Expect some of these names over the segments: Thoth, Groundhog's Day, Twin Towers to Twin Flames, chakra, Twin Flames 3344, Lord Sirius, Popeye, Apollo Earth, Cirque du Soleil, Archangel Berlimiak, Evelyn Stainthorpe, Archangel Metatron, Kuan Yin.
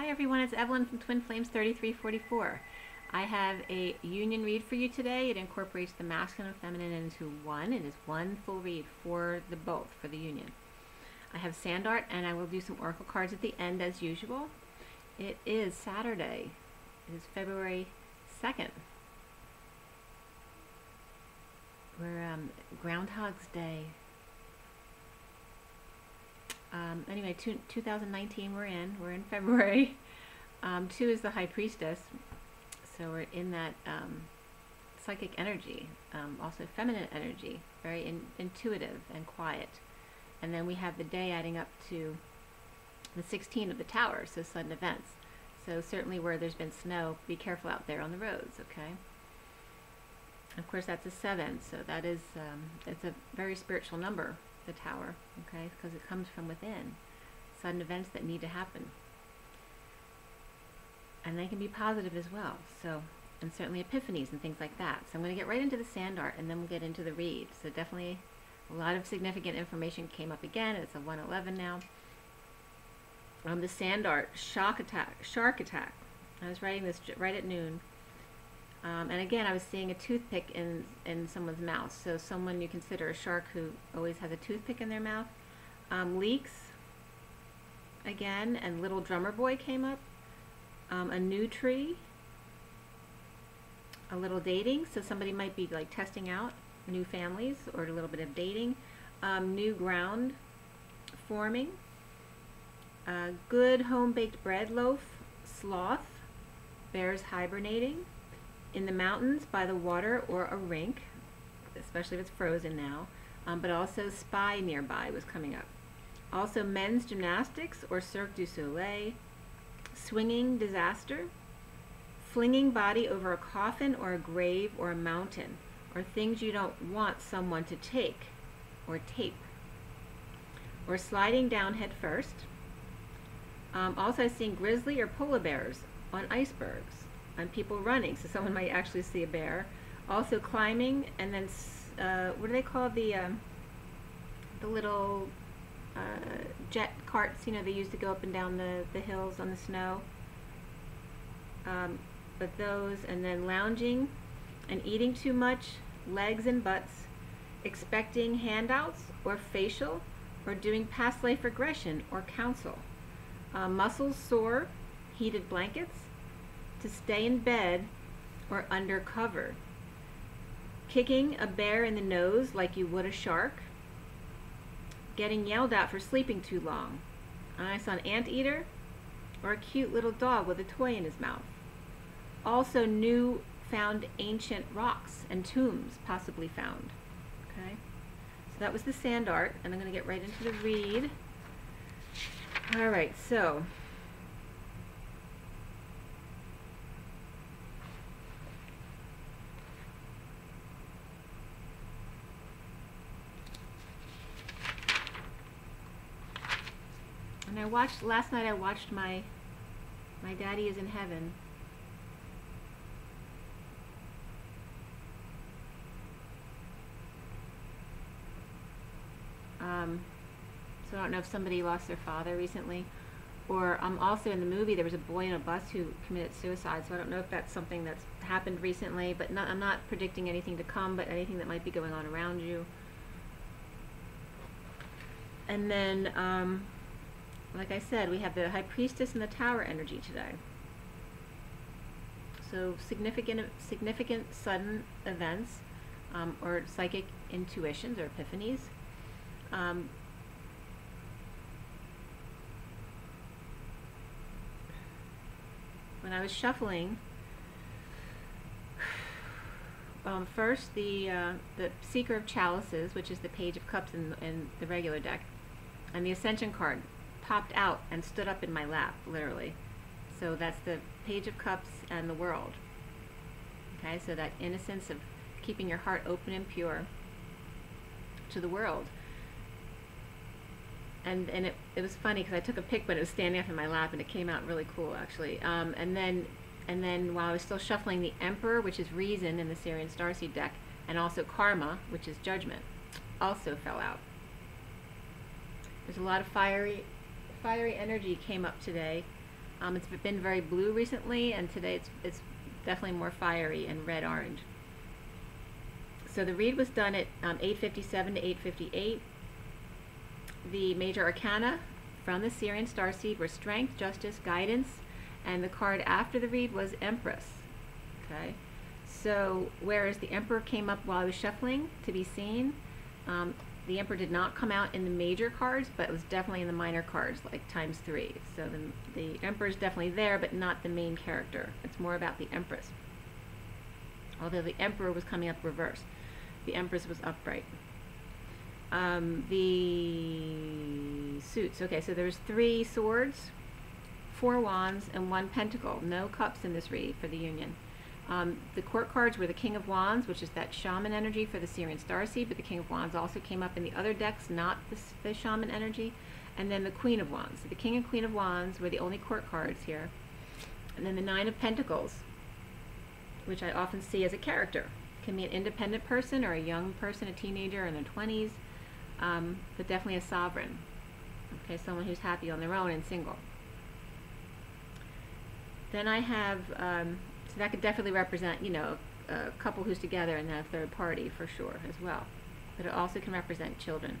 Hi everyone, it's Evelyn from Twin Flames 3344. I have a union read for you today. It incorporates the masculine and feminine into one. It is one full read for the both, for the union. I have sand art and I will do some oracle cards at the end as usual. It is Saturday. It is February 2nd. We're Groundhog's Day. Anyway, 2019 we're in February. 2 is the High Priestess, so we're in that psychic energy, also feminine energy, very intuitive and quiet. And then we have the day adding up to the 16 of the tower, so sudden events. So certainly where there's been snow, be careful out there on the roads, okay? Of course, that's a 7, so that is, it's a very spiritual number, the tower, okay, because it comes from within. Sudden events that need to happen. And they can be positive as well, so, and certainly epiphanies and things like that. So I'm going to get right into the sand art and then we'll get into the read. So definitely a lot of significant information came up again. It's a 111 now. The sand art, shark attack. I was writing this right at noon. And again, I was seeing a toothpick in someone's mouth. So someone you consider a shark who always has a toothpick in their mouth. Leaks, again, and Little Drummer Boy came up. A new tree. A little dating, so somebody might be like testing out new families or a little bit of dating. New ground forming. Good home-baked bread loaf, sloth, bears hibernating. In the mountains, by the water, or a rink, especially if it's frozen now, but also spy nearby was coming up. Also men's gymnastics or Cirque du Soleil, swinging disaster, flinging body over a coffin or a grave or a mountain, or things you don't want someone to take or tape, or sliding down head first. Also seeing grizzly or polar bears on icebergs. On people running, so someone might actually see a bear. Also climbing, and then what do they call the little jet carts? You know, they used to go up and down the hills on the snow. But those, and then lounging, and eating too much, legs and butts, expecting handouts or facial, or doing past life regression or counsel. Muscles sore, heated blankets. To stay in bed or under cover. Kicking a bear in the nose like you would a shark. Getting yelled at for sleeping too long. I saw an anteater or a cute little dog with a toy in his mouth. Also new found ancient rocks and tombs possibly found. Okay, so that was the sand art, and I'm going to get right into the read. All right, so last night I watched my daddy is in heaven. So I don't know if somebody lost their father recently, or also in the movie there was a boy in a bus who committed suicide, so I don't know if that's something that's happened recently, but I'm not predicting anything to come, but anything that might be going on around you. And then like I said, we have the High Priestess and the Tower energy today. So significant sudden events, or psychic intuitions or epiphanies. When I was shuffling, first the Seeker of Chalices, which is the Page of Cups in the regular deck, and the Ascension card popped out and stood up in my lap, literally. So that's the Page of Cups and the World. Okay, so that innocence of keeping your heart open and pure to the world. And it was funny because I took a pic when it was standing up in my lap, and it came out really cool, actually. And then while I was still shuffling, the Emperor, which is reason in the Sirian starseed deck, and also Karma, which is judgment, also fell out. There's a lot of fiery energy came up today, It's been very blue recently, and today it's definitely more fiery and red-orange. So the read was done at 8:57 to 8:58. The major arcana from the Sirian starseed were strength, justice, guidance, and the card after the read was Empress. Okay, so whereas the Emperor came up while I was shuffling to be seen, the Emperor did not come out in the major cards, but it was definitely in the minor cards, like ×3. So the Emperor is definitely there, but not the main character. It's more about the Empress. Although the Emperor was coming up reverse, the Empress was upright. The suits. Okay, so there's 3 swords, 4 wands, and 1 pentacle. No cups in this read for the union. The court cards were the King of Wands, which is that shaman energy for the Sirian starseed, but the King of Wands also came up in the other decks, not the shaman energy, and then the Queen of Wands. So the King and Queen of Wands were the only court cards here, and then the 9 of Pentacles, which I often see as a character. It can be an independent person or a young person, a teenager in their 20s, but definitely a sovereign. Okay, someone who's happy on their own and single. Then I have... so that could definitely represent, you know, a couple who's together and then a third party for sure as well. But it also can represent children.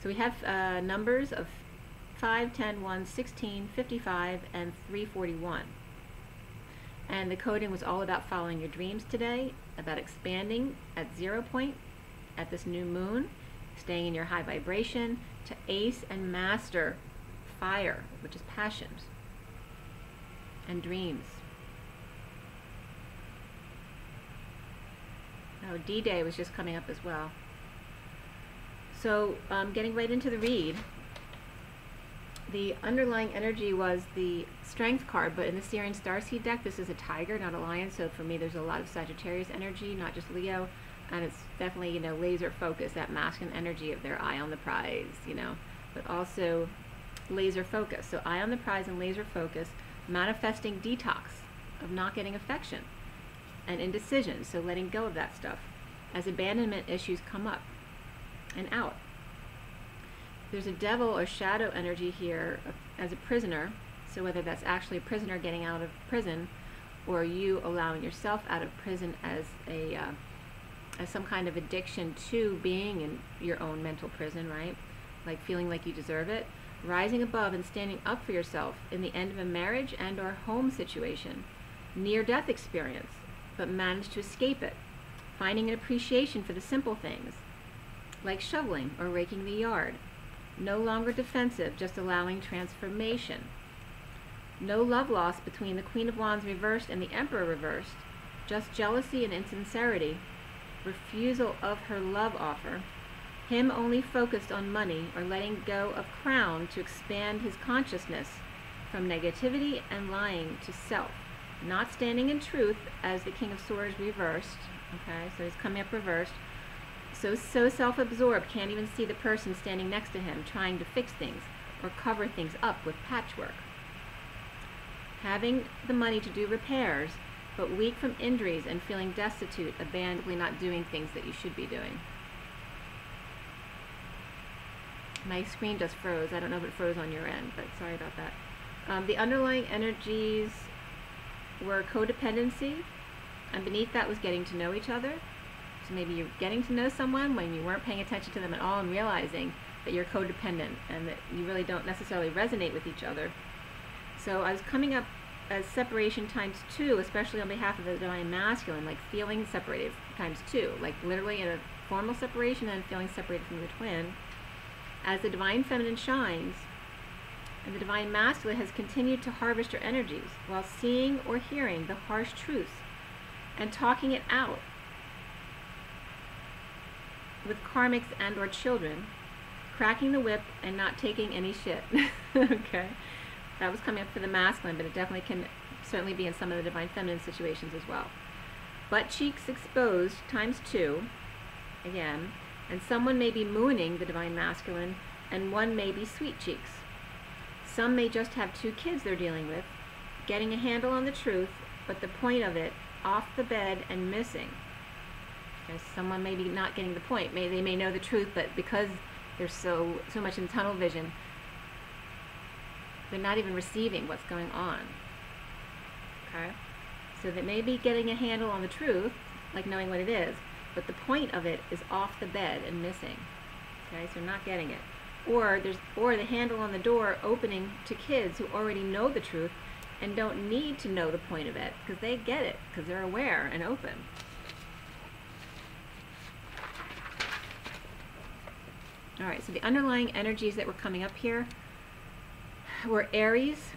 So we have numbers of 5, 10, 1, 16, 55, and 341. And the coding was all about following your dreams today, about expanding at 0 point at this new moon, staying in your high vibration, to ace and master fire, which is passions and dreams. Oh, D-Day was just coming up as well. So getting right into the read, the underlying energy was the strength card, but in the Sirian starseed deck, this is a tiger, not a lion, so for me there's a lot of Sagittarius energy, not just Leo, and it's definitely, you know, laser focus, that masculine energy of their eye on the prize, you know, but also laser focus. So eye on the prize and laser focus, manifesting detox of not getting affection and indecision, so letting go of that stuff as abandonment issues come up and out. There's a devil or shadow energy here as a prisoner, so whether that's actually a prisoner getting out of prison or you allowing yourself out of prison as a as some kind of addiction to being in your own mental prison, right? Like feeling like you deserve it. Rising above and standing up for yourself in the end of a marriage and or home situation, near-death experience, but managed to escape it. Finding an appreciation for the simple things, like shoveling or raking the yard. No longer defensive, just allowing transformation. No love lost between the Queen of Wands reversed and the Emperor reversed, just jealousy and insincerity. Refusal of her love offer. Him only focused on money or letting go of crown to expand his consciousness from negativity and lying to self. Not standing in truth as the King of Swords reversed. Okay, so he's coming up reversed. So self-absorbed, can't even see the person standing next to him, trying to fix things or cover things up with patchwork. Having the money to do repairs, but weak from injuries and feeling destitute, abandonedly not doing things that you should be doing. My screen just froze. I don't know if it froze on your end, but sorry about that. The underlying energies were codependency, and beneath that was getting to know each other. So maybe you're getting to know someone when you weren't paying attention to them at all and realizing that you're codependent and that you really don't necessarily resonate with each other. So I was coming up as separation ×2, especially on behalf of the divine masculine, like feeling separated ×2, like literally in a formal separation and feeling separated from the twin. As the divine feminine shines, and the divine masculine has continued to harvest your energies while seeing or hearing the harsh truth and talking it out with karmics and or children, cracking the whip and not taking any shit. Okay, that was coming up for the masculine, but it definitely can certainly be in some of the divine feminine situations as well. Butt cheeks exposed ×2 again, and someone may be mooning the divine masculine and one may be sweet cheeks. Some may just have 2 kids they're dealing with, getting a handle on the truth, but the point of it, off the bed and missing. Because someone may be not getting the point. They may know the truth, but because there's so much in tunnel vision, They're not even receiving what's going on. Okay? So they may be getting a handle on the truth, like knowing what it is, but the point of it is off the bed and missing. Okay? So not getting it. Or the handle on the door opening to kids who already know the truth and don't need to know the point of it because they get it, because they're aware and open. All right, so the underlying energies that were coming up here were Aries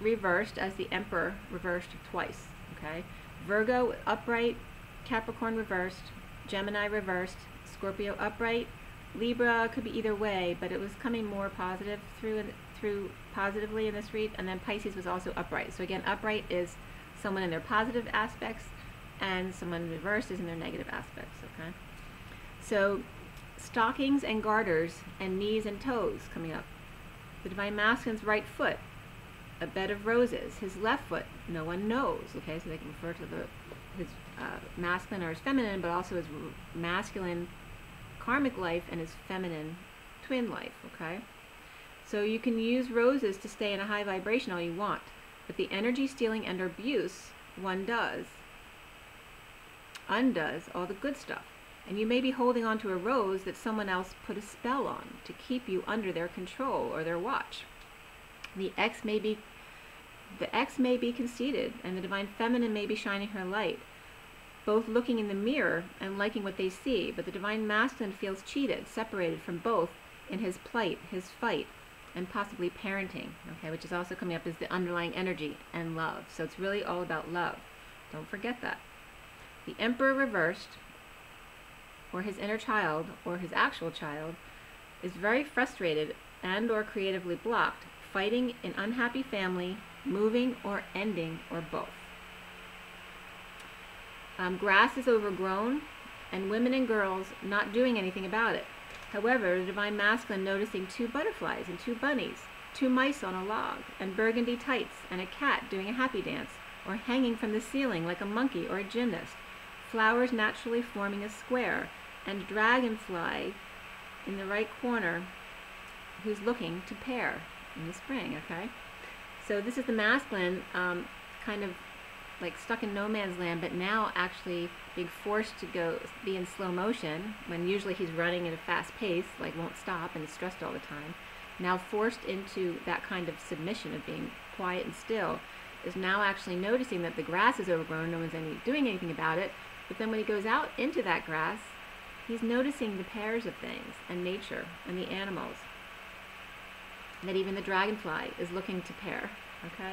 reversed as the Emperor reversed twice, okay? Virgo upright, Capricorn reversed, Gemini reversed, Scorpio upright, Libra could be either way, but it was coming more positive through positively in this read, and then Pisces was also upright. So again, upright is someone in their positive aspects, and someone reversed is in their negative aspects, okay? So stockings and garters and knees and toes coming up. The Divine Masculine's right foot, a bed of roses. His left foot, no one knows, okay? So they can refer to his masculine or his feminine, but also his masculine karmic life and his feminine twin life, okay? So you can use roses to stay in a high vibration all you want, but the energy stealing and abuse one does undoes all the good stuff. And you may be holding on to a rose that someone else put a spell on to keep you under their control or their watch. The ex may be conceited, and the Divine Feminine may be shining her light, both looking in the mirror and liking what they see, but the Divine Masculine feels cheated, separated from both in his plight, his fight, and possibly parenting, okay, which is also coming up as the underlying energy and love. So it's really all about love. Don't forget that. The Emperor reversed, or his inner child, or his actual child, is very frustrated and or creatively blocked, fighting an unhappy family, moving or ending, or both. Grass is overgrown, and women and girls not doing anything about it. However, the Divine Masculine noticing two butterflies and two bunnies, two mice on a log, and burgundy tights, and a cat doing a happy dance, or hanging from the ceiling like a monkey or a gymnast, flowers naturally forming a square, and dragonfly in the right corner who's looking to pair in the spring, okay? So this is the masculine kind of like stuck in no man's land, but now actually being forced to go be in slow motion when usually he's running at a fast pace, like won't stop and is stressed all the time. Now forced into that kind of submission of being quiet and still, is now actually noticing that the grass is overgrown, no one's doing anything about it, but then when he goes out into that grass, he's noticing the pairs of things and nature and the animals. That even the dragonfly is looking to pair, okay?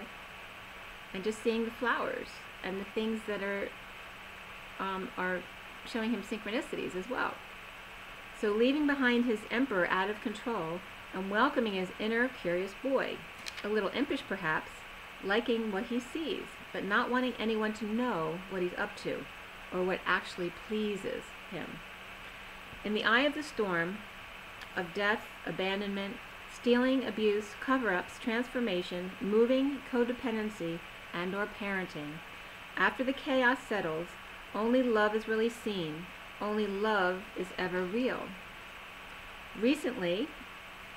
And just seeing the flowers and the things that are showing him synchronicities as well. So leaving behind his Emperor out of control and welcoming his inner curious boy, a little impish perhaps, liking what he sees, but not wanting anyone to know what he's up to or what actually pleases him. In the eye of the storm of death, abandonment, stealing, abuse, cover-ups, transformation, moving, codependency, and or parenting. After the chaos settles, only love is really seen. Only love is ever real. Recently,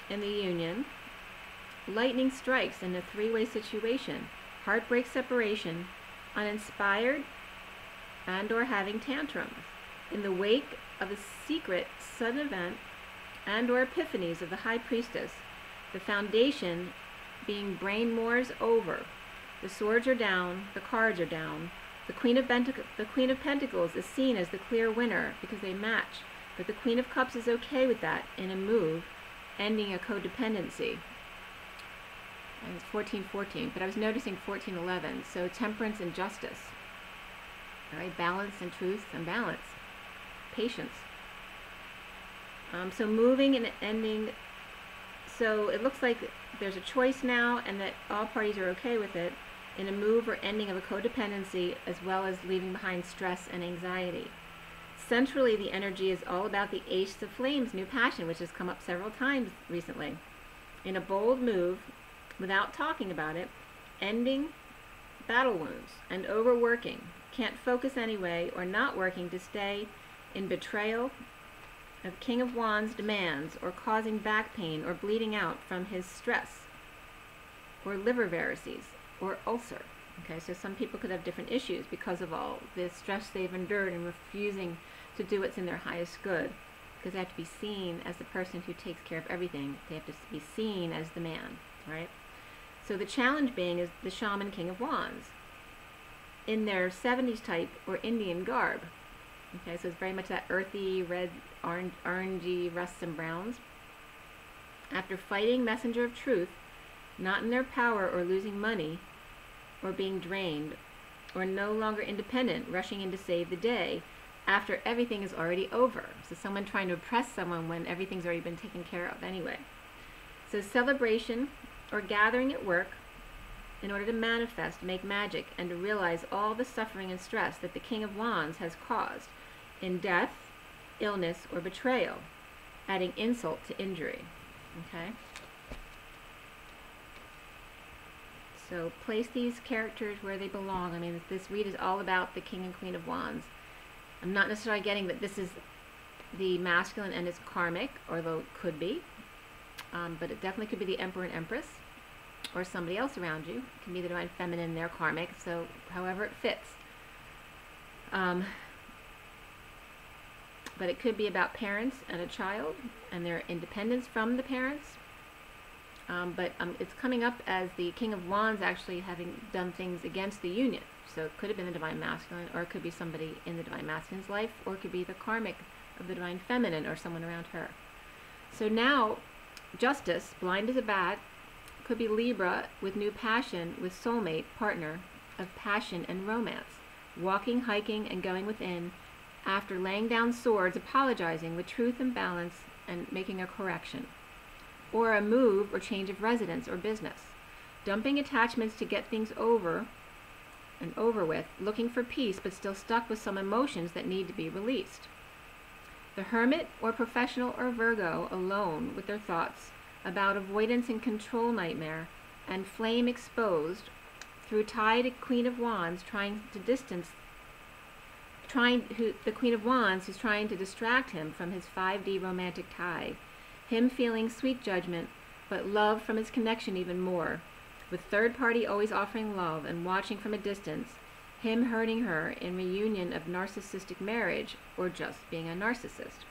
in the union, lightning strikes in a three-way situation, heartbreak separation, uninspired, and or having tantrums. In the wake of a secret sudden event, and or epiphanies of the High Priestess, the foundation being brain moors over, the swords are down, the cards are down, the Queen of Pentacles is seen as the clear winner because they match, but the Queen of Cups is okay with that in a move, ending a codependency. And it's 1414, but I was noticing 1411, so temperance and justice, all right, balance and truth and balance, patience. So moving and ending, so it looks like there's a choice now and that all parties are okay with it in a move or ending of a codependency, as well as leaving behind stress and anxiety. Centrally, the energy is all about the Ace of Flames, new passion, which has come up several times recently. In a bold move, without talking about it, ending battle wounds and overworking, can't focus anyway, or not working to stay in betrayal of King of Wands demands, or causing back pain or bleeding out from his stress. or liver varices, or ulcer. Okay, so some people could have different issues because of all the stress they've endured and refusing to do what's in their highest good, because they have to be seen as the person who takes care of everything. They have to be seen as the man, right? So the challenge being is the shaman king of wands in their 70s type or Indian garb. Okay, so it's very much that earthy, red, orangey, rusts and browns. After fighting messenger of truth, not in their power or losing money, or being drained, or no longer independent, rushing in to save the day after everything is already over. So someone trying to oppress someone when everything's already been taken care of anyway. So celebration or gathering at work in order to manifest, make magic, and to realize all the suffering and stress that the King of Wands has caused in death, illness, or betrayal, adding insult to injury. Okay? So place these characters where they belong. I mean, this read is all about the King and Queen of Wands. I'm not necessarily getting that this is the masculine and it's karmic, although it could be. But it definitely could be the Emperor and Empress, or somebody else around you. It can be the divine feminine, their karmic, so however it fits. But it could be about parents and a child and their independence from the parents. It's coming up as the King of Wands actually having done things against the union. So it could have been the divine masculine, or it could be somebody in the divine masculine's life, or it could be the karmic of the divine feminine or someone around her. So now, justice, blind as a bat, could be Libra with new passion, with soulmate, partner of passion and romance, walking, hiking, and going within, after laying down swords, apologizing with truth and balance and making a correction, or a move or change of residence or business, dumping attachments to get things over and over with, looking for peace but still stuck with some emotions that need to be released. The hermit or professional or Virgo alone with their thoughts about avoidance and control nightmare, and flame exposed through tie to Queen of Wands trying to distance, the Queen of Wands who's trying to distract him from his 5D romantic tie, him feeling sweet judgment, but love from his connection even more, with third party always offering love and watching from a distance, him hurting her in reunion of narcissistic marriage or just being a narcissist.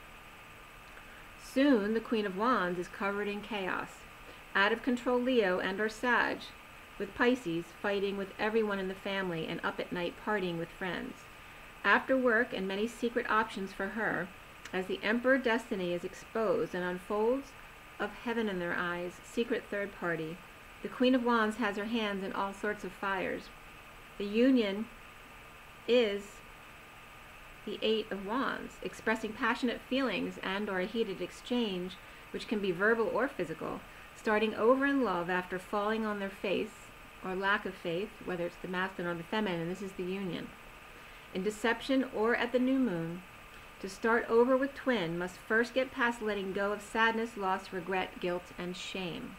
Soon, the Queen of Wands is covered in chaos. Out of control Leo and or Sag, with Pisces fighting with everyone in the family and up at night partying with friends. After work and many secret options for her, as the Emperor Destiny is exposed and unfolds of heaven in their eyes, secret third party. The Queen of Wands has her hands in all sorts of fires. The union is the Eight of Wands, expressing passionate feelings and or a heated exchange, which can be verbal or physical, starting over in love after falling on their face or lack of faith, whether it's the masculine or the feminine, and this is the union. In deception or at the new moon, to start over with twin must first get past letting go of sadness, loss, regret, guilt, and shame.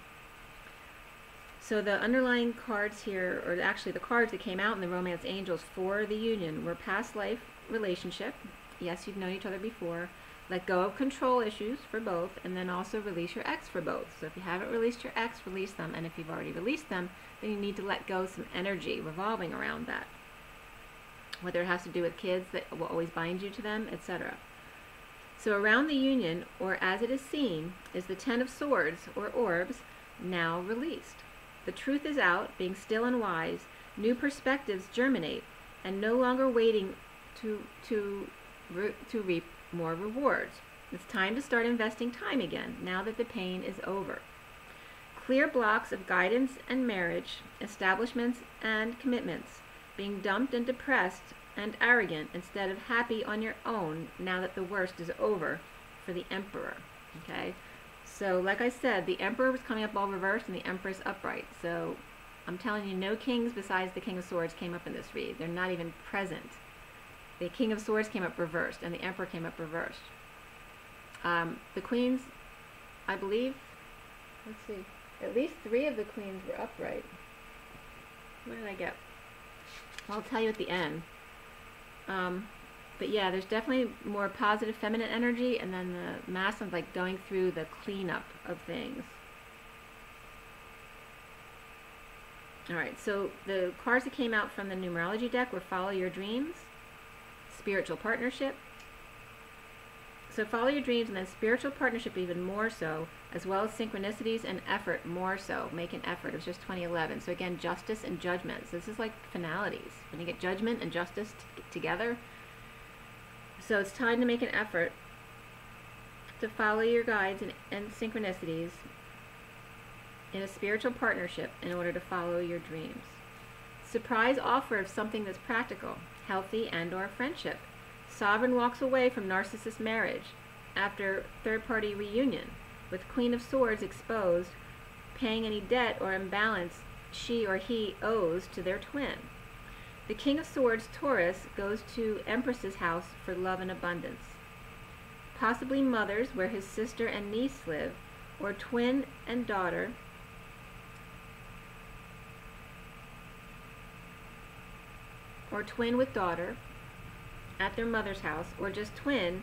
So the underlying cards here, or actually the cards that came out in the Romance Angels for the union were past life, relationship, yes, you've known each other before, let go of control issues for both, and then also release your ex for both. So if you haven't released your ex, release them, and if you've already released them, then you need to let go of some energy revolving around that, whether it has to do with kids that will always bind you to them, etc. So around the union, or as it is seen, is the Ten of Swords or orbs, now released. The truth is out, being still and wise, new perspectives germinate, and no longer waiting to reap more rewards. It's time to start investing time again, now that the pain is over. Clear blocks of guidance and marriage, establishments and commitments, being dumped and depressed and arrogant instead of happy on your own, now that the worst is over for the Emperor. Okay? So like I said, the Emperor was coming up all reversed and the Empress upright. So I'm telling you, no kings besides the King of Swords came up in this read. They're not even present. The King of Swords came up reversed, and the Emperor came up reversed. The queens, I believe, let's see, at least three of the queens were upright. What did I get? Well, I'll tell you at the end. But yeah, there's definitely more positive feminine energy, and then the masculine's like going through the cleanup of things. All right, so the cards that came out from the numerology deck were Follow Your Dreams, Spiritual Partnership. So follow your dreams, and then spiritual partnership even more so, as well as synchronicities and effort more so. Make an effort. It was just 2011. So again, justice and judgment. So this is like finalities. When you get judgment and justice together. So it's time to make an effort to follow your guides and synchronicities in a spiritual partnership in order to follow your dreams. Surprise offer of something that's practical, healthy, and or friendship. Sovereign walks away from narcissist marriage after third-party reunion, with Queen of Swords exposed, paying any debt or imbalance she or he owes to their twin. The King of Swords, Taurus, goes to Empress's house for love and abundance. Possibly mother's, where his sister and niece live, or twin and daughter. Or twin with daughter at their mother's house, or just twin,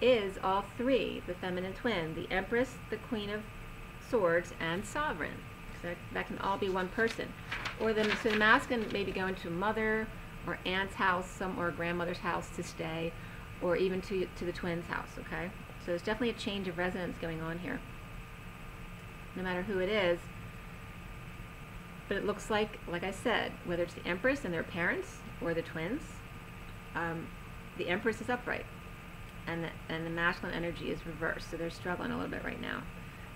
is all three, the feminine twin, the Empress, the Queen of Swords, and Sovereign. So that can all be one person. Or the masculine may be going to mother or aunt's house, or grandmother's house to stay, or even to the twin's house, okay? So there's definitely a change of residence going on here, no matter who it is. But it looks like I said, whether it's the Empress and their parents, or the twins, the Empress is upright, and the masculine energy is reversed, so they're struggling a little bit right now.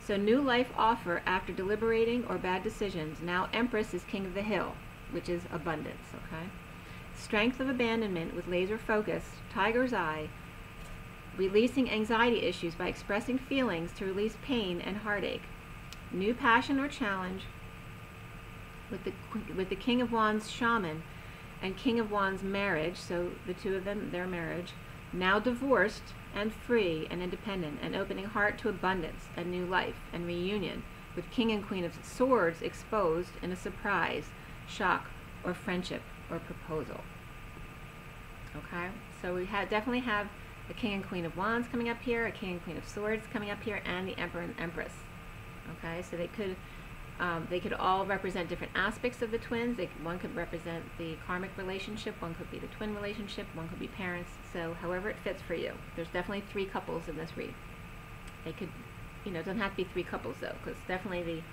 So new life offer after deliberating or bad decisions. Now Empress is King of the Hill, which is abundance, okay? Strength of abandonment with laser focus, tiger's eye, releasing anxiety issues by expressing feelings to release pain and heartache. New passion or challenge with the King of Wands, Shaman, and King of Wands, marriage, so the two of them, their marriage, now divorced and free and independent, and opening heart to abundance and new life and reunion, with King and Queen of Swords exposed in a surprise, shock, or friendship or proposal. Okay, so we definitely have a King and Queen of Wands coming up here, a King and Queen of Swords coming up here, and the Emperor and Empress. Okay, so they could all represent different aspects of the twins. One could represent the karmic relationship, one could be the twin relationship, one could be parents, so however it fits for you. There's definitely three couples in this read. They could, you know, it doesn't have to be three couples though, because definitely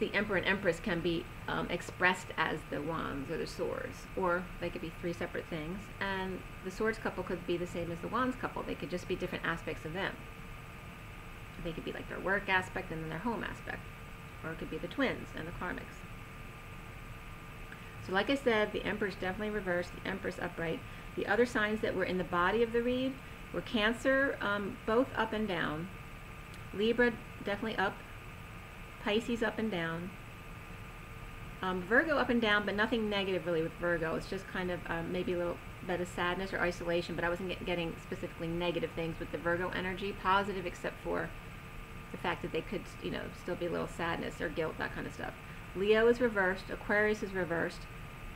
the Emperor and Empress can be expressed as the Wands or the Swords, or they could be three separate things, and the Swords couple could be the same as the Wands couple. They could just be different aspects of them. They could be like their work aspect and then their home aspect. Or it could be the twins and the karmics. So like I said, the Emperor's definitely reversed, the Empress upright. The other signs that were in the body of the read were Cancer, both up and down. Libra, definitely up. Pisces, up and down. Virgo, up and down, but nothing negative really with Virgo. It's just kind of maybe a little bit of sadness or isolation, but I wasn't getting specifically negative things with the Virgo energy. Positive, except for the fact that they could, you know, still be a little sadness or guilt, that kind of stuff. Leo is reversed, Aquarius is reversed,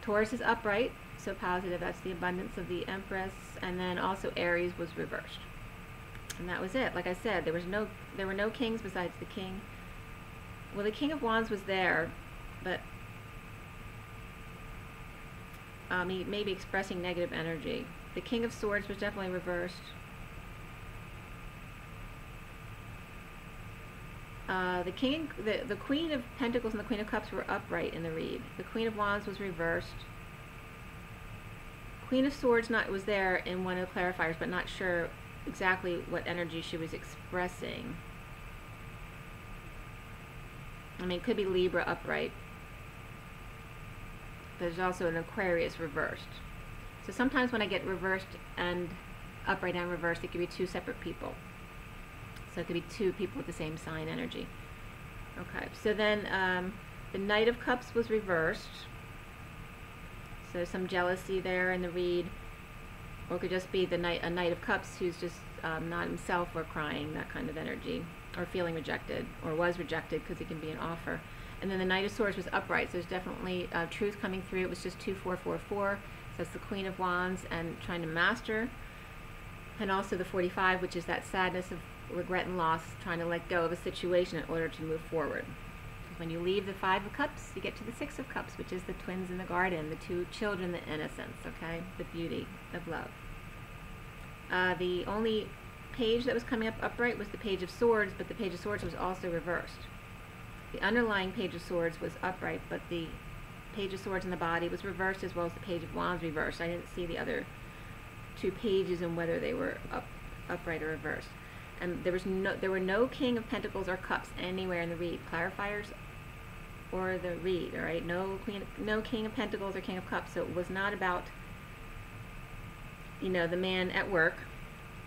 Taurus is upright, so positive, that's the abundance of the Empress, and then also Aries was reversed. And that was it. Like I said, there were no kings besides the king. Well, the King of Wands was there, but he may be expressing negative energy. The King of Swords was definitely reversed. The Queen of Pentacles and the Queen of Cups were upright in the read. The Queen of Wands was reversed. Queen of Swords was there in one of the clarifiers, but not sure exactly what energy she was expressing. I mean, it could be Libra upright. There's also an Aquarius reversed. So sometimes when I get reversed and upright and reversed, it could be two separate people. So it could be two people with the same sign energy. Okay, so then the Knight of Cups was reversed. So some jealousy there in the read. Or it could just be a Knight of Cups who's just not himself, or crying, that kind of energy. Or feeling rejected, or was rejected, because it can be an offer. And then the Knight of Swords was upright, so there's definitely truth coming through. It was just 2444. So that's the Queen of Wands and trying to master. And also the 45, which is that sadness of regret and loss, trying to let go of a situation in order to move forward. When you leave the Five of Cups, you get to the Six of Cups, which is the twins in the garden, the two children, the innocence, okay, the beauty of love. The only page that was coming up upright was the Page of Swords, but the Page of Swords was also reversed. The underlying Page of Swords was upright, but the Page of Swords in the body was reversed, as well as the Page of Wands reversed. I didn't see the other two pages and whether they were upright or reversed. And there were no King of Pentacles or Cups anywhere in the read, clarifiers or the read, all right? No King of Pentacles or King of Cups. So it was not about, you know, the man at work.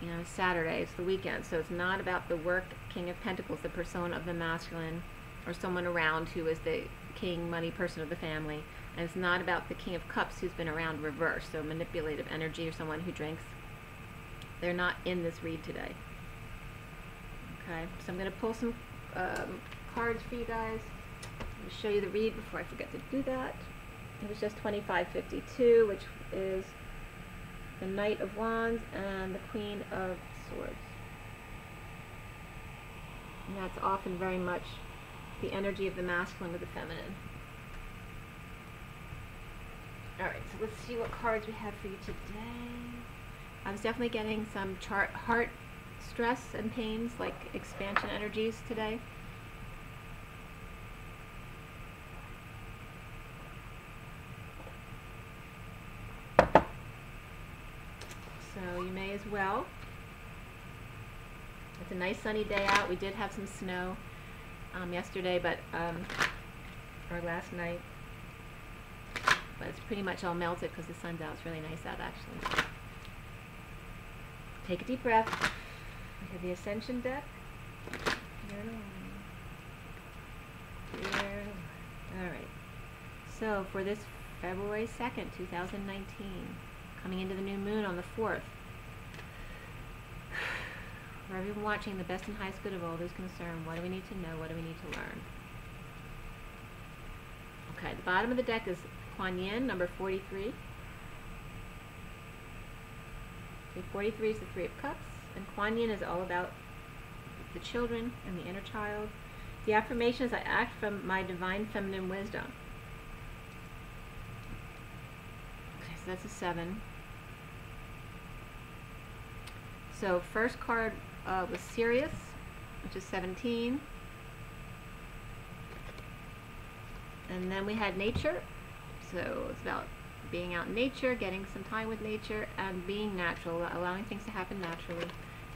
You know, Saturday, it's the weekend, so it's not about the work King of Pentacles, the persona of the masculine, or someone around who is the king, money person of the family. And it's not about the King of Cups who's been around reverse, so manipulative energy or someone who drinks. They're not in this read today. Okay, so I'm going to pull some cards for you guys. I'm going to show you the read before I forget to do that. It was just 2552, which is the Knight of Wands and the Queen of Swords. And that's often very much the energy of the masculine with the feminine. Alright, so let's see what cards we have for you today. I was definitely getting some heart stress and pains, like expansion energies today. So you may as well. It's a nice sunny day out. We did have some snow yesterday, but or last night. But it's pretty much all melted because the sun's out. It's really nice out, actually. Take a deep breath. We have the Ascension deck. All right. So for this February 2nd, 2019, coming into the new moon on the 4th, for everyone watching, the best and highest good of all those concerned, what do we need to know? What do we need to learn? Okay, the bottom of the deck is Kuan Yin, number 43. 43 is the Three of Cups, and Kuan Yin is all about the children and the inner child. The affirmation is, I act from my divine feminine wisdom. Okay, so that's a 7. So first card was Sirius, which is 17. And then we had nature, so it's about being out in nature, getting some time with nature, and being natural, allowing things to happen naturally.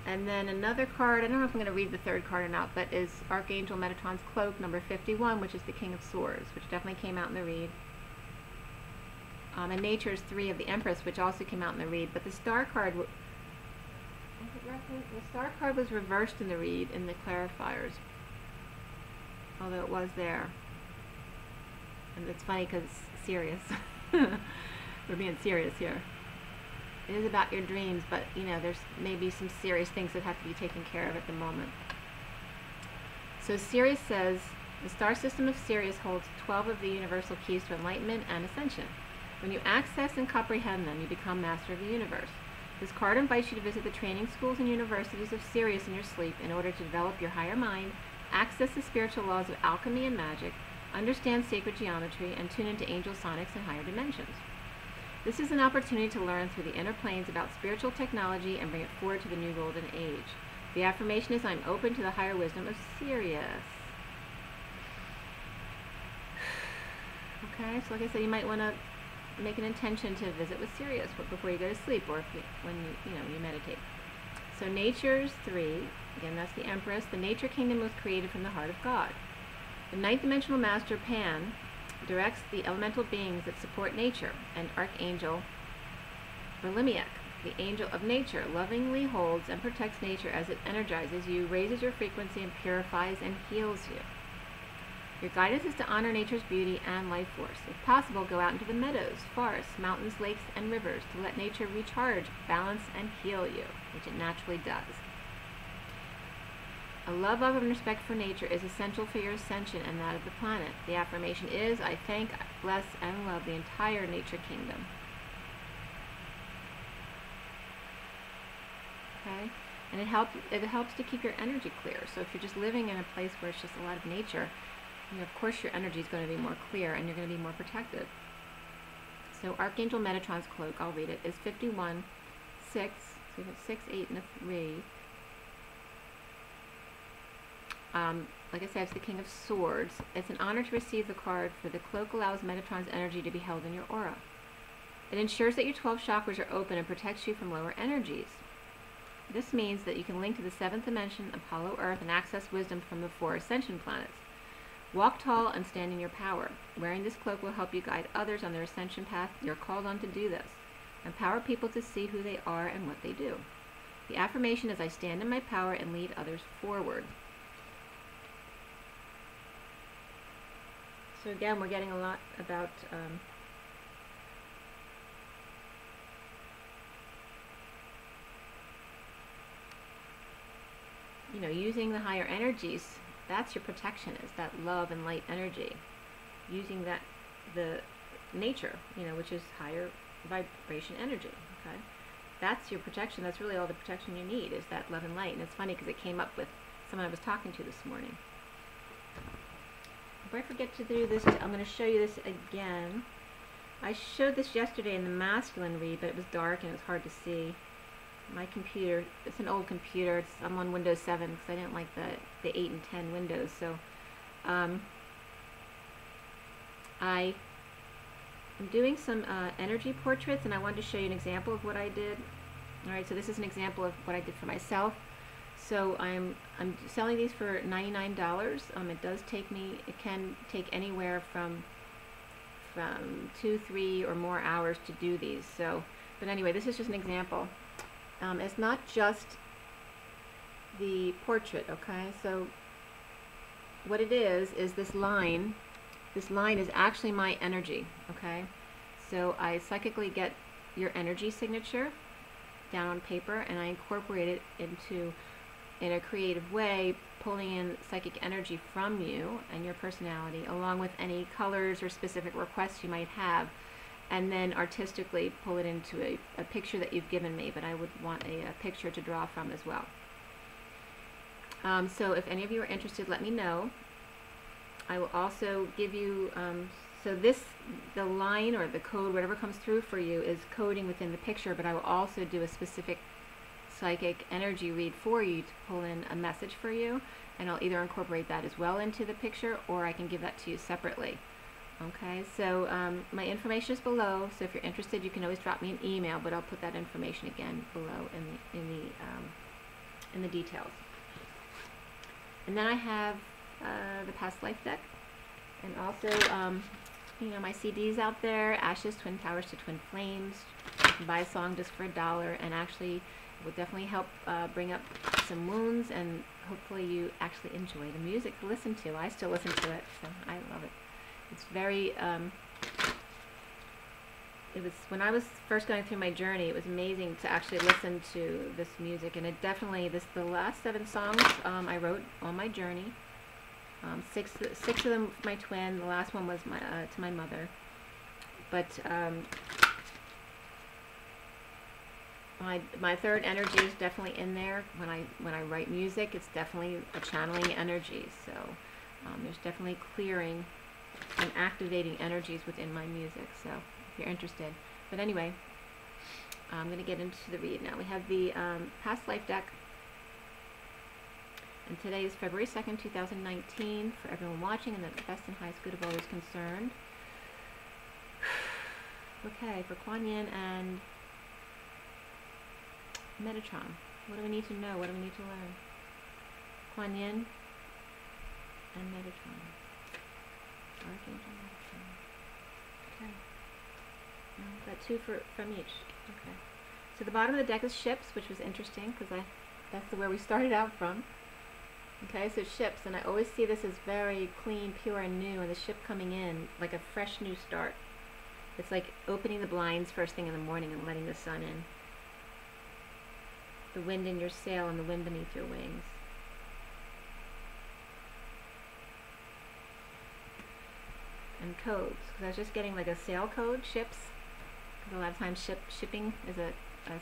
And then another card, I don't know if I'm going to read the third card or not, but is Archangel Metatron's Cloak, number 51, which is the King of Swords, which definitely came out in the read. And nature is 3 of the Empress, which also came out in the read, but the star card, was reversed in the read, in the clarifiers, although it was there. And it's funny because it's serious. We're being serious here. It is about your dreams, but you know, there's maybe some serious things that have to be taken care of at the moment. So Sirius says, the star system of Sirius holds 12 of the universal keys to enlightenment and ascension. When you access and comprehend them, you become master of the universe. This card invites you to visit the training schools and universities of Sirius in your sleep in order to develop your higher mind, access the spiritual laws of alchemy and magic, understand sacred geometry, and tune into angel sonics and higher dimensions. This is an opportunity to learn through the inner planes about spiritual technology and bring it forward to the new golden age. The affirmation is, I'm open to the higher wisdom of Sirius. Okay, so like I said, you might want to make an intention to visit with Sirius before you go to sleep, or if you, when you meditate. So nature's 3, again, that's the Empress. The nature kingdom was created from the heart of God. The ninth dimensional master Pan directs the elemental beings that support nature, and Archangel Berlimiak, the angel of nature, lovingly holds and protects nature as it energizes you, raises your frequency, and purifies and heals you. Your guidance is to honor nature's beauty and life force. If possible, go out into the meadows, forests, mountains, lakes, and rivers to let nature recharge, balance, and heal you, which it naturally does. A love of and respect for nature is essential for your ascension and that of the planet. The affirmation is, I thank, bless, and love the entire nature kingdom. Okay? And it helps to keep your energy clear. So if you're just living in a place where it's just a lot of nature, And of course your energy is going to be more clear and you're going to be more protected. So Archangel Metatron's cloak, I'll read it, is 51, 6, so we have 6, 8, and a 3. Like I said, it's the King of Swords. It's an honor to receive the card, for the cloak allows Metatron's energy to be held in your aura. It ensures that your 12 chakras are open and protects you from lower energies. This means that you can link to the 7th dimension, Apollo Earth, and access wisdom from the 4 ascension planets. Walk tall and stand in your power. Wearing this cloak will help you guide others on their ascension path. You're called on to do this. Empower people to see who they are and what they do. The affirmation is, I stand in my power and lead others forward. So again, we're getting a lot about you know, using the higher energies. That's your protection, is that love and light energy, using that, the nature, you know, which is higher vibration energy. Okay, that's your protection. That's really all the protection you need, is that love and light. And it's funny because it came up with someone I was talking to this morning. Before I forget to do this, I'm going to show you this again. I showed this yesterday in the masculine read, but it was dark and it was hard to see. My computer, it's an old computer, I'm on Windows 7 because I didn't like the 8 and 10 Windows, so I am doing some energy portraits, and I wanted to show you an example of what I did. Alright, so this is an example of what I did for myself. So I'm selling these for $99. It does take me, it can take anywhere from 2, 3 or more hours to do these. So, but anyway, this is just an example. It's not just the portrait, okay? So what it is this line. This line is actually my energy, okay? So I psychically get your energy signature down on paper, and I incorporate it in a creative way, pulling in psychic energy from you and your personality, along with any colors or specific requests you might have. And then artistically pull it into a picture that you've given me, but I would want a picture to draw from as well. So if any of you are interested, let me know. I will also give you, so this, the line or the code, whatever comes through for you, is coding within the picture, but I will also do a specific psychic energy read for you to pull in a message for you, and I'll either incorporate that as well into the picture, or I can give that to you separately. Okay, so my information is below, so if you're interested, you can always drop me an email, but I'll put that information again below in the details. And then I have the Past Life deck, and also, you know, my CDs out there, Ashes, Twin Towers to Twin Flames. You can buy a song just for $1, and actually, it will definitely help bring up some wounds, and hopefully you actually enjoy the music to listen to. I still listen to it, so I love it. It's very, it was, when I was first going through my journey, it was amazing to actually listen to this music, and it definitely, the last 7 songs I wrote on my journey, six of them for my twin, the last one was my, to my mother, but my third energy is definitely in there. When I write music, it's definitely a channeling energy, so there's definitely clearing and activating energies within my music, so if you're interested. But anyway, I'm going to get into the read now. We have the Past Life deck, and today is February 2nd, 2019, for everyone watching, and that the best and highest good of all is concerned. Okay, for Kuan Yin and Metatron, what do we need to know? What do we need to learn? Kuan Yin and Metatron. Archangel Metatron. Okay. I've got 2 from each. Okay. So the bottom of the deck is ships, which was interesting because that's where we started out from. Okay, so ships, and I always see this as very clean, pure, and new, and the ship coming in like a fresh new start. It's like opening the blinds first thing in the morning and letting the sun in. The wind in your sail and the wind beneath your wings. And codes, because I was just getting like a sail code, ships, because a lot of times shipping is a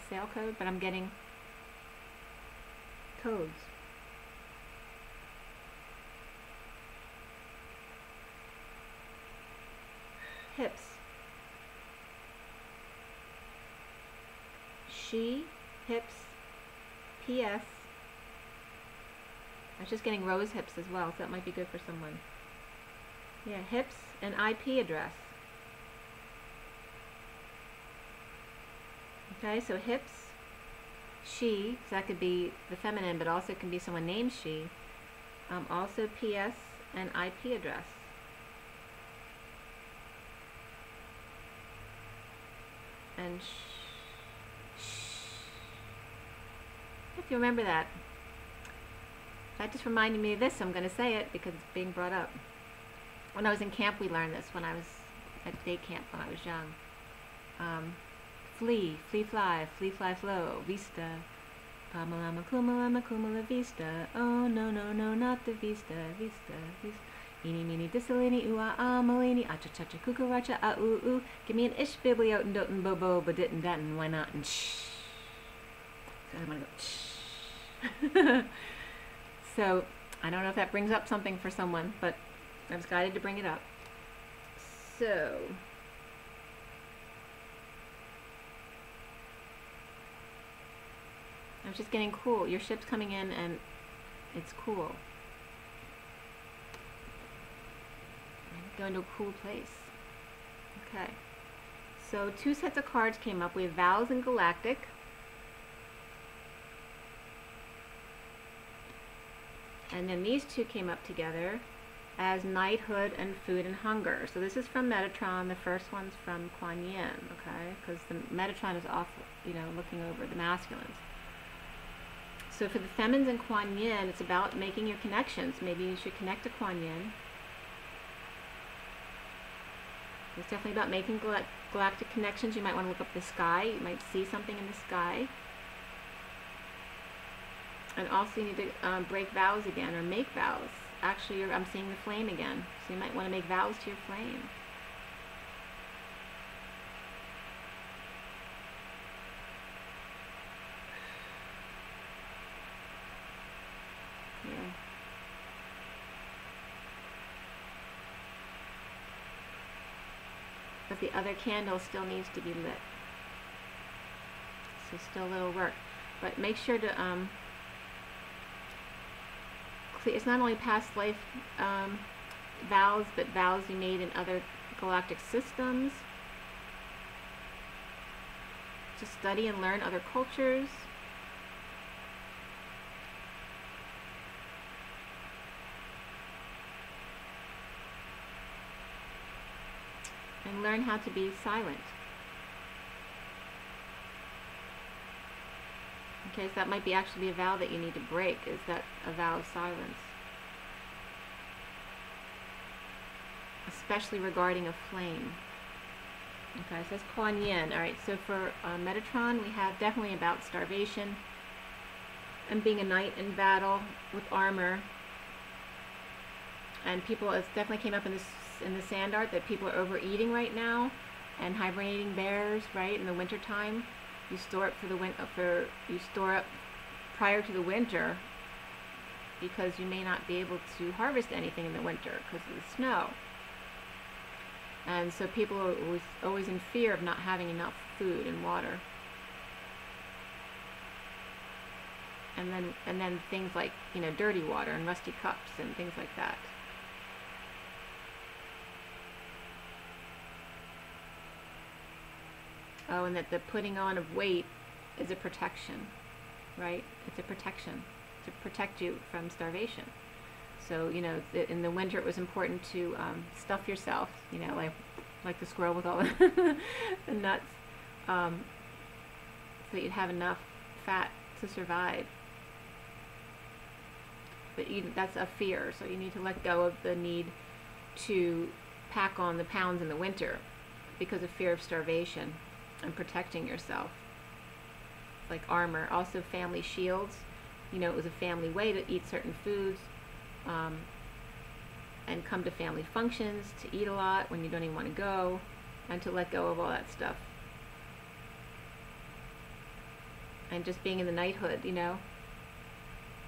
sail code, but I'm getting codes. hips. She, hips, PS. I was just getting Rose hips as well, so that might be good for someone. Yeah, hips and IP address. Okay, so hips, she, so that could be the feminine, but also it can be someone named she. Also PS and IP address. And if you remember that. That just reminded me of this, so I'm going to say it because it's being brought up. When I was in camp, we learned this when I was at day camp when I was young. Flee, flee, fly, flow, vista. Pamalama, kumala, kumala, vista. Oh, no, no, no, not the vista, vista, vista. Eeny, meeny, dissalini, ooh, ah, malini, acha, cha, cha, cucaracha, ah, ooh, ooh. Give me an ish, bibliotin, dotin, bobo, but didn't, datin, why not, and shh. So I'm going to go shh. So, I don't know if that brings up something for someone, but I was guided to bring it up. So, I was just getting cool. Your ship's coming in and it's cool. I'm going to a cool place. Okay. So, two sets of cards came up. We have Vows and Galactic. And then these two came up together as Knighthood and Food and Hunger. So this is from Metatron. The first one's from Kuan Yin, okay? Because the Metatron is off, you know, looking over the masculines. So for the femmes and Kuan Yin, it's about making your connections. Maybe you should connect to Kuan Yin. It's definitely about making galactic connections. You might want to look up the sky. You might see something in the sky. And also you need to break vows again, or make vows. Actually, I'm seeing the flame again. So you might want to make vows to your flame. Yeah. But the other candle still needs to be lit. So still a little work. But make sure to... it's not only past life vows, but vows you made in other galactic systems. To study and learn other cultures. And learn how to be silent. Okay, so that might be actually a vow that you need to break, is that a vow of silence. Especially regarding a flame. Okay, so that's Kuan Yin. Alright, so for Metatron, we have definitely about starvation and being a knight in battle with armor. And people, it definitely came up in the sand art that people are overeating right now and hibernating bears, right, in the wintertime. You store it for the winter. You store up prior to the winter because you may not be able to harvest anything in the winter because of the snow. And so people are always in fear of not having enough food and water. And then things like, you know, dirty water and rusty cups and things like that. Oh, and that the putting on of weight is a protection, right? It's a protection to protect you from starvation. So, you know, in the winter it was important to stuff yourself, you know, like the squirrel with all the nuts, so that you'd have enough fat to survive. But that's a fear, so you need to let go of the need to pack on the pounds in the winter because of fear of starvation. And protecting yourself, like armor. Also family shields, you know, it was a family way to eat certain foods, and come to family functions, to eat a lot when you don't even want to go, and to let go of all that stuff. And just being in the knighthood, you know,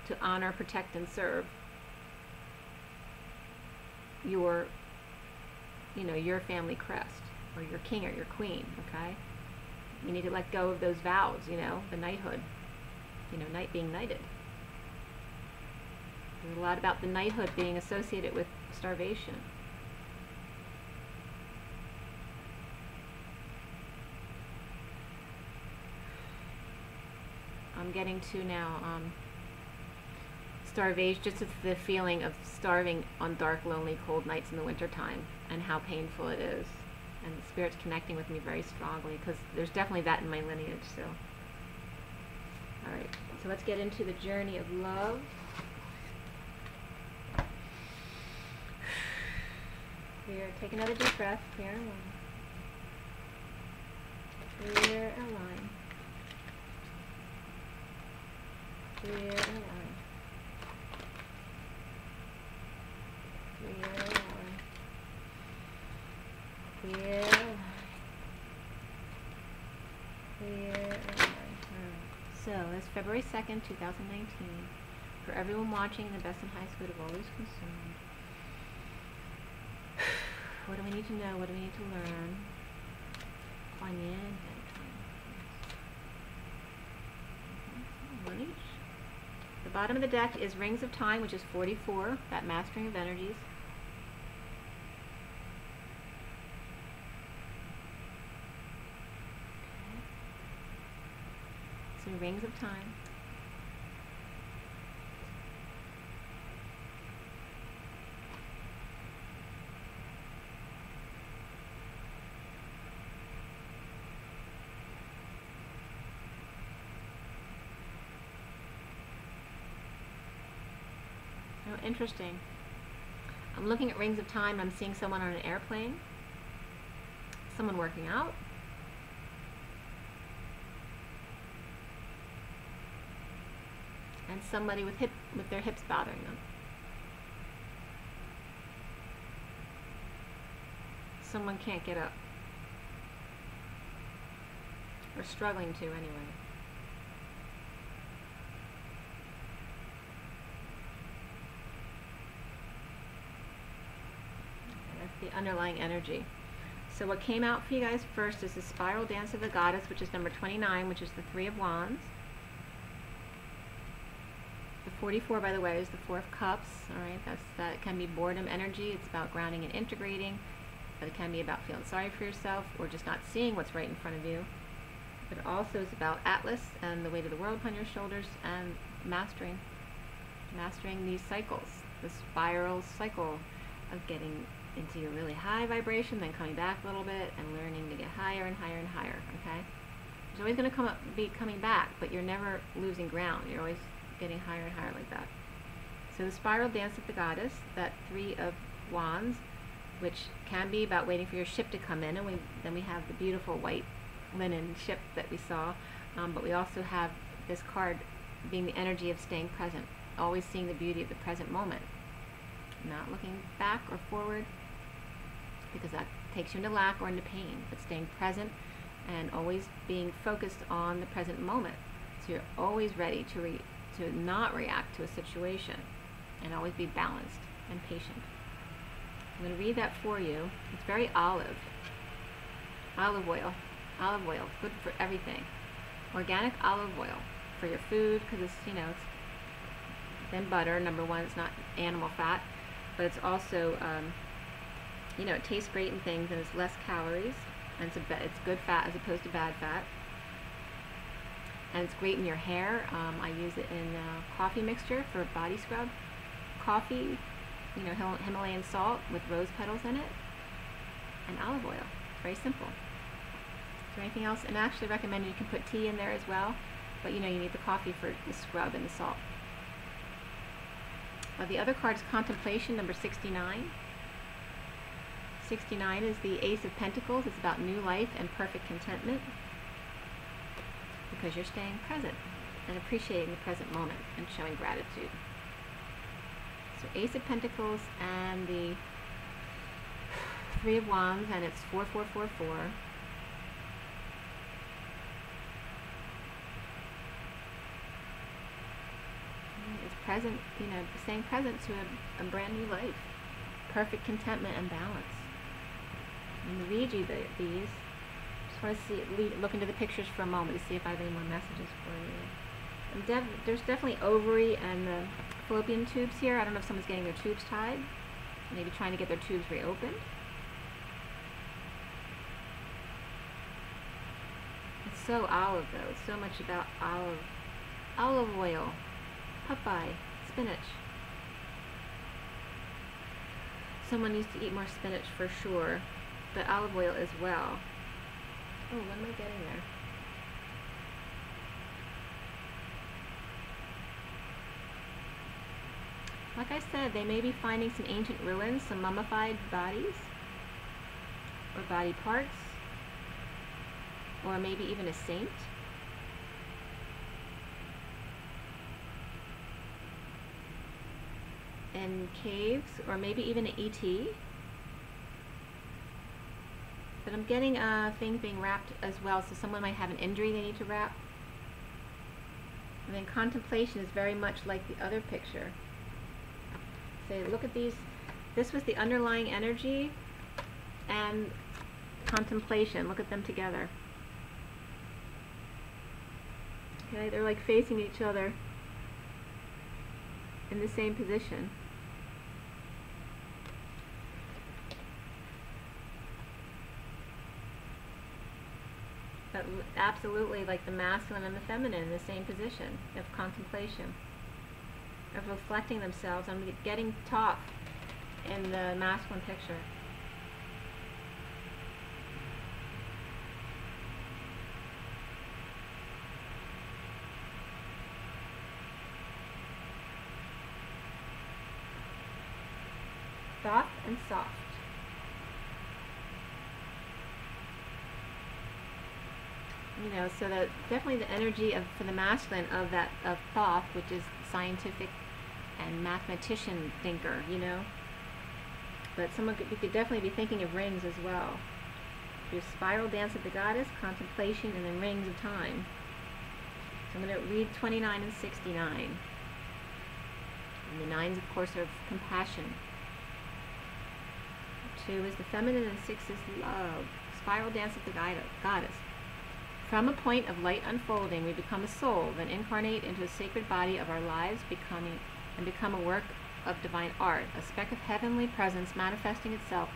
to honor, protect, and serve your you know, your family crest or your king or your queen, okay? You need to let go of those vows, you know, the knighthood, you know, being knighted. There's a lot about the knighthood being associated with starvation. I'm getting to now starvation, just the feeling of starving on dark, lonely, cold nights in the wintertime and how painful it is. And the spirit's connecting with me very strongly because there's definitely that in my lineage. So, all right, so let's get into the journey of love. Here, take another deep breath. Clear and line. Clear and line. Clear and line. Clear and line. Clear and line. Clear and line. All right. So, it's February 2nd, 2019. For everyone watching, the best and highest good of all who's concerned. What do we need to know? What do we need to learn? Kuan Yin. One each. The bottom of the deck is Rings of Time, which is 44, that mastering of energies. Okay. So Rings of Time. Interesting. I'm looking at Rings of Time. I'm seeing someone on an airplane, someone working out, and somebody with their hips bothering them. Someone can't get up, or struggling to anyway. The underlying energy. So what came out for you guys first is the Spiral Dance of the Goddess, which is number 29, which is the 3 of Wands. The 44, by the way, is the 4 of Cups. All right, that can be boredom energy. It's about grounding and integrating, but it can be about feeling sorry for yourself or just not seeing what's right in front of you. But it also is about Atlas and the weight of the world upon your shoulders and mastering these cycles, the spiral cycle of getting into your really high vibration, then coming back a little bit and learning to get higher and higher and higher, okay? It's always going to be coming back, but you're never losing ground. You're always getting higher and higher like that. So the Spiral Dance of the Goddess, that 3 of Wands, which can be about waiting for your ship to come in, and then we have the beautiful white linen ship that we saw, but we also have this card being the energy of staying present, always seeing the beauty of the present moment, not looking back or forward, because that takes you into lack or into pain, but staying present and always being focused on the present moment. So you're always ready to not react to a situation and always be balanced and patient. I'm going to read that for you. It's very olive oil, good for everything. Organic olive oil for your food, because it's, you know, it's than butter. Number one, it's not animal fat, but it's also you know, it tastes great in things, and it's less calories, and it's good fat as opposed to bad fat, and it's great in your hair. I use it in coffee mixture for body scrub, coffee, you know, Himalayan salt with rose petals in it, and olive oil. Very simple. Is there anything else? And I actually recommend you can put tea in there as well, but you know, you need the coffee for the scrub and the salt. The other card is Contemplation, number 69. 69 is the Ace of Pentacles. It's about new life and perfect contentment, because you're staying present and appreciating the present moment and showing gratitude. So Ace of Pentacles and the 3 of Wands, and it's 4444. It's present, you know, staying present to a brand new life. Perfect contentment and balance. I'm going to read you these. Just want to look into the pictures for a moment to see if I have any more messages for you. There's definitely ovary and the fallopian tubes here. I don't know if someone's getting their tubes tied, maybe trying to get their tubes reopened. It's so olive though, it's so much about olive. Olive oil, Popeye, spinach. Someone needs to eat more spinach for sure, but olive oil as well. Oh, what am I getting there? Like I said, they may be finding some ancient ruins, some mummified bodies, or body parts, or maybe even a saint. And caves, or maybe even an ET. But I'm getting a thing being wrapped as well, so someone might have an injury they need to wrap. And then contemplation is very much like the other picture. So look at these. This was the underlying energy and contemplation. Look at them together. Okay, they're like facing each other in the same position. But absolutely like the masculine and the feminine in the same position of contemplation, of reflecting themselves. I'm getting top in the masculine picture. Soft and soft. You know, so that definitely the energy of, for the masculine of that, of Thoth, which is scientific and mathematician thinker, you know. But someone could, you could definitely be thinking of rings as well. Your spiral dance of the goddess, contemplation, and then rings of time. So I'm going to read 29 and 69. And the nines, of course, are of compassion. 2 is the feminine, and 6 is love. Spiral dance of the goddess. From a point of light unfolding, we become a soul, then incarnate into a sacred body of our lives, become a work of divine art, a speck of heavenly presence manifesting itself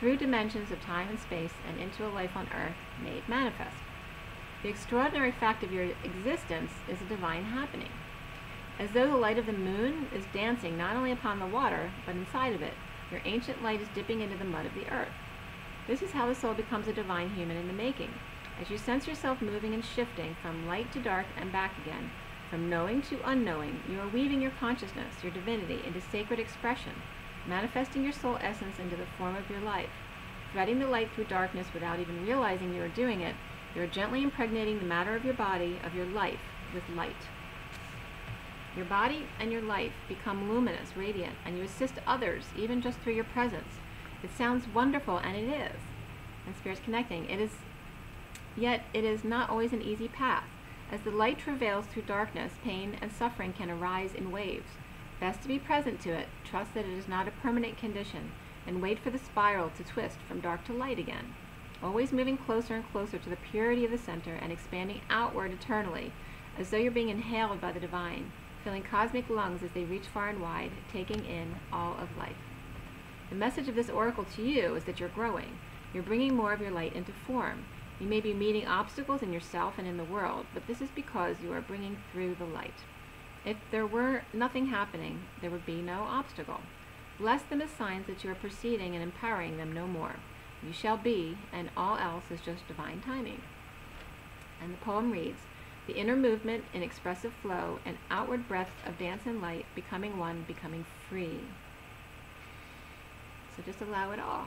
through dimensions of time and space and into a life on earth made manifest. The extraordinary fact of your existence is a divine happening, as though the light of the moon is dancing not only upon the water, but inside of it. Your ancient light is dipping into the mud of the earth. This is how the soul becomes a divine human in the making. As you sense yourself moving and shifting from light to dark and back again, from knowing to unknowing, you are weaving your consciousness, your divinity, into sacred expression, manifesting your soul essence into the form of your life. Threading the light through darkness without even realizing you are doing it, you are gently impregnating the matter of your body, of your life, with light. Your body and your life become luminous, radiant, and you assist others, even just through your presence. It sounds wonderful, and it is. And Spirit's connecting. It is, yet it is not always an easy path. As the light travails through darkness, pain and suffering can arise in waves. Best to be present to it, trust that it is not a permanent condition, and wait for the spiral to twist from dark to light again. Always moving closer and closer to the purity of the center and expanding outward eternally, as though you're being inhaled by the divine. Filling cosmic lungs as they reach far and wide, taking in all of life. The message of this oracle to you is that you're growing. You're bringing more of your light into form. You may be meeting obstacles in yourself and in the world, but this is because you are bringing through the light. If there were nothing happening, there would be no obstacle. Bless them as signs that you are proceeding and empowering them no more. You shall be, and all else is just divine timing. And the poem reads, the inner movement in expressive flow and outward breaths of dance and light, becoming one, becoming free. So just allow it all.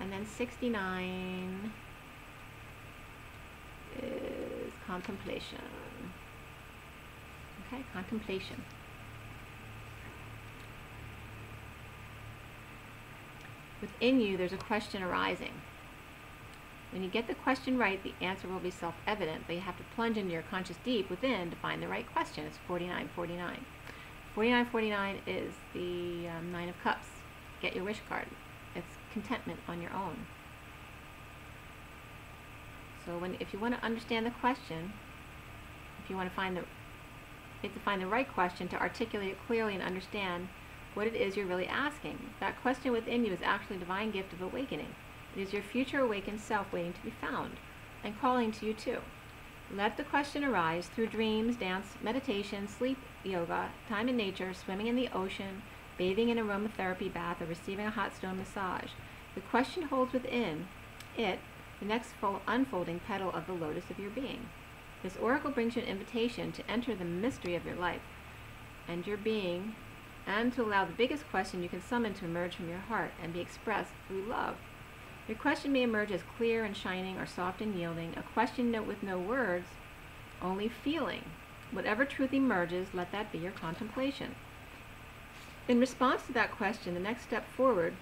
And then 69 is contemplation. Okay, contemplation. Within you, there's a question arising. When you get the question right, the answer will be self-evident, but you have to plunge into your conscious deep within to find the right question. It's 4949. 4949 is the Nine of Cups. Get your wish card. It's contentment on your own. So if you want to understand the question, if you want to find the, you have to find the right question to articulate it clearly and understand what it is you're really asking. That question within you is actually a divine gift of awakening. It is your future awakened self waiting to be found and calling to you too. Let the question arise through dreams, dance, meditation, sleep, yoga, time in nature, swimming in the ocean, bathing in aromatherapy bath, or receiving a hot stone massage. The question holds within it the next unfolding petal of the lotus of your being. This oracle brings you an invitation to enter the mystery of your life and your being, and to allow the biggest question you can summon to emerge from your heart and be expressed through love. Your question may emerge as clear and shining or soft and yielding, a question with no words, only feeling. Whatever truth emerges, let that be your contemplation. In response to that question, the next step forward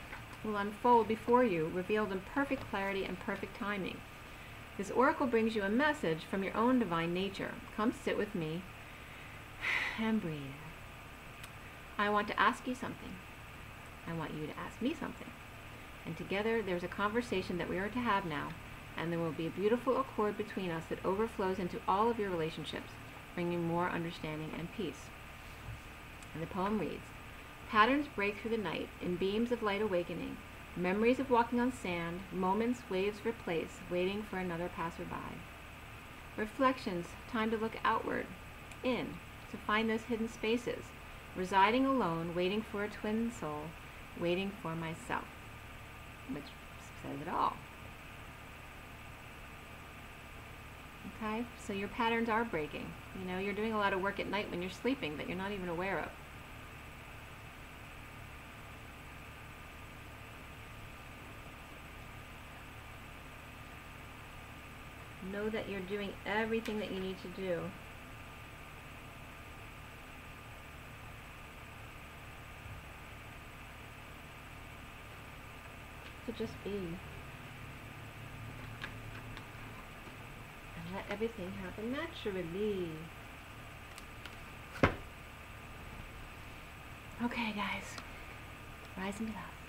will unfold before you, revealed in perfect clarity and perfect timing. This oracle brings you a message from your own divine nature. Come sit with me and breathe. I want to ask you something. I want you to ask me something. And together there's a conversation that we are to have now, and there will be a beautiful accord between us that overflows into all of your relationships, bringing more understanding and peace. And the poem reads, patterns break through the night in beams of light awakening, memories of walking on sand, moments waves replace, waiting for another passerby. Reflections, time to look outward, in, to find those hidden spaces, residing alone, waiting for a twin soul, waiting for myself, which says it all. Okay, so your patterns are breaking. You know, you're doing a lot of work at night when you're sleeping that you're not even aware of. Know that you're doing everything that you need to do. Just be, and let everything happen naturally. Okay guys, rise and be loved.